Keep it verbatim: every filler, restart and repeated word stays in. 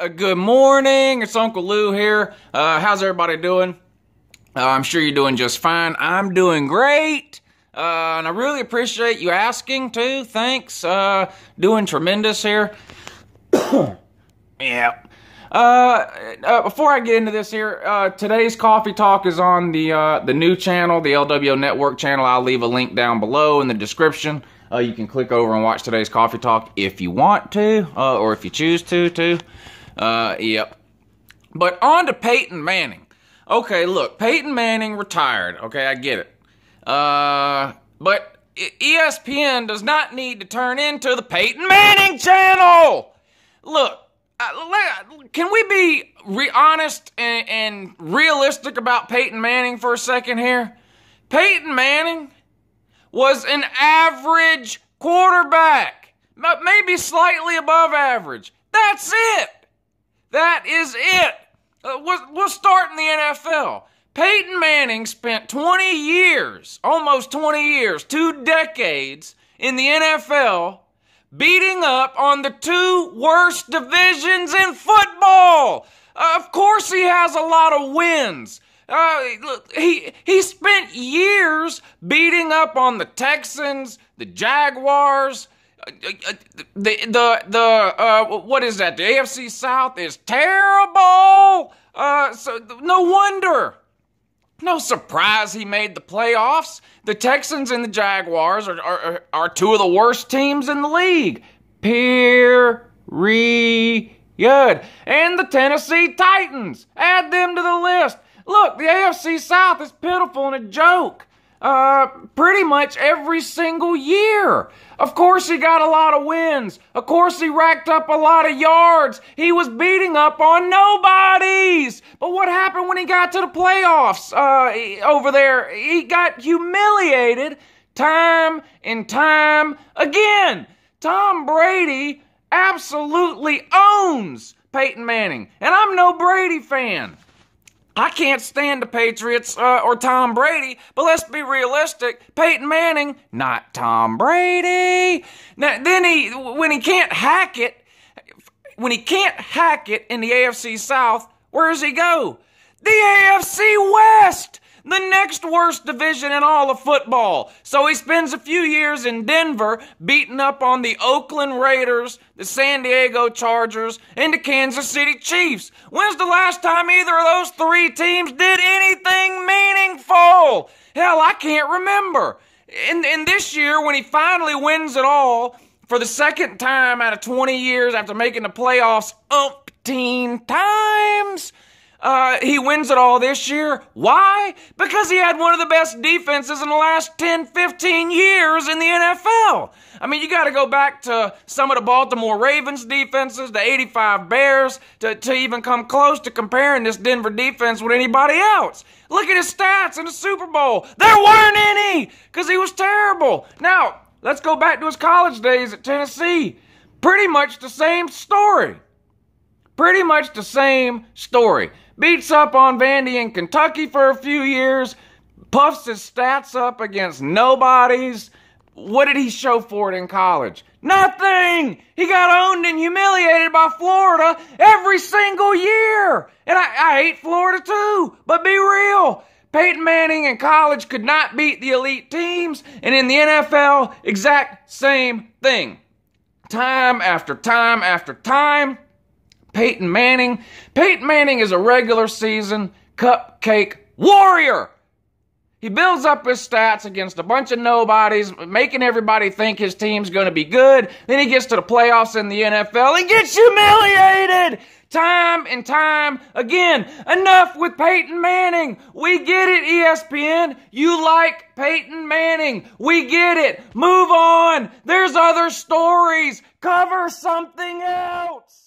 a good morning. It's Uncle Lou here. Uh, how's everybody doing? Uh, I'm sure you're doing just fine. I'm doing great. Uh, and I really appreciate you asking, too. Thanks. Uh, doing tremendous here. Yeah. Uh, uh, before I get into this here, uh, today's Coffee Talk is on the, uh, the new channel, the lWo network channel. I'll leave a link down below in the description. Uh, you can click over and watch today's Coffee Talk if you want to, uh, or if you choose to, too. Uh, yep. But on to Peyton Manning. Okay, look, Peyton Manning retired. Okay, I get it. Uh, but E S P N does not need to turn into the Peyton Manning channel! Look, can we be re honest and, and realistic about Peyton Manning for a second here? Peyton Manning was an average quarterback, but maybe slightly above average. That's it. That is it. Uh, we'll, we'll start in the N F L. Peyton Manning spent twenty years, almost twenty years, two decades in the N F L, beating up on the two worst divisions in football. Uh, of course he has a lot of wins. Uh, he, he spent years beating up on the Texans, the Jaguars, uh, uh, the, the, the uh, what is that? The A F C South is terrible. Uh, so no wonder. No surprise he made the playoffs. The Texans and the Jaguars are, are, are two of the worst teams in the league. Period. And the Tennessee Titans. Add them to the list. Look, the A F C South is pitiful and a joke. Uh, pretty much every single year. Of course he got a lot of wins. Of course he racked up a lot of yards. He was beating up on nobodies. But what happened when he got to the playoffs uh, over there? He got humiliated time and time again. Tom Brady absolutely owns Peyton Manning. And I'm no Brady fan. I can't stand the Patriots uh, or Tom Brady, but let's be realistic. Peyton Manning, not Tom Brady. Now, then he, when he can't hack it, when he can't hack it in the A F C South, where does he go? The A F C West, the next worst division in all of football. So he spends a few years in Denver beating up on the Oakland Raiders, the San Diego Chargers, and the Kansas City Chiefs. When's the last time either of those three teams did anything meaningful? Hell, I can't remember. And, and this year, when he finally wins it all, for the second time out of twenty years after making the playoffs umpteen times, Uh, he wins it all this year. Why? Because he had one of the best defenses in the last ten, fifteen years in the N F L. I mean, you got to go back to some of the Baltimore Ravens defenses, the eighty-five Bears, to, to even come close to comparing this Denver defense with anybody else. Look at his stats in the Super Bowl. There weren't any because he was terrible. Now, let's go back to his college days at Tennessee. Pretty much the same story. Pretty much the same story. Beats up on Vandy in Kentucky for a few years. Puffs his stats up against nobodies. What did he show for it in college? Nothing! He got owned and humiliated by Florida every single year. And I, I hate Florida too, but be real. Peyton Manning in college could not beat the elite teams. And in the N F L, exact same thing. Time after time after time. Peyton Manning. Peyton Manning is a regular season cupcake warrior. He builds up his stats against a bunch of nobodies, making everybody think his team's going to be good. Then he gets to the playoffs in the N F L and gets humiliated time and time again. Enough with Peyton Manning. We get it, E S P N. You like Peyton Manning. We get it. Move on. There's other stories. Cover something else.